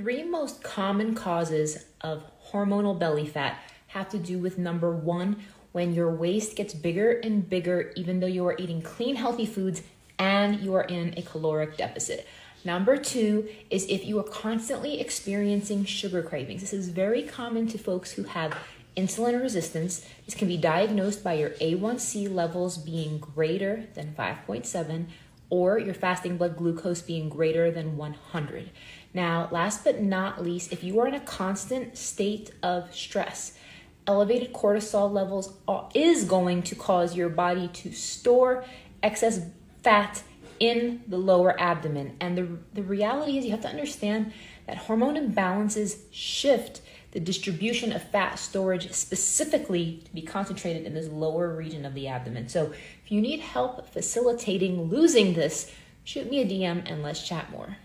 three most common causes of hormonal belly fat have to do with number one, when your waist gets bigger and bigger, even though you are eating clean, healthy foods and you are in a caloric deficit. Number two is if you are constantly experiencing sugar cravings. This is very common to folks who have insulin resistance. This can be diagnosed by your A1C levels being greater than 5.7 or your fasting blood glucose being greater than 100. Now, last but not least, if you are in a constant state of stress, elevated cortisol levels is going to cause your body to store excess fat in the lower abdomen. And the reality is you have to understand that hormone imbalances shift the distribution of fat storage specifically to be concentrated in this lower region of the abdomen. So if you need help facilitating losing this, shoot me a DM and let's chat more.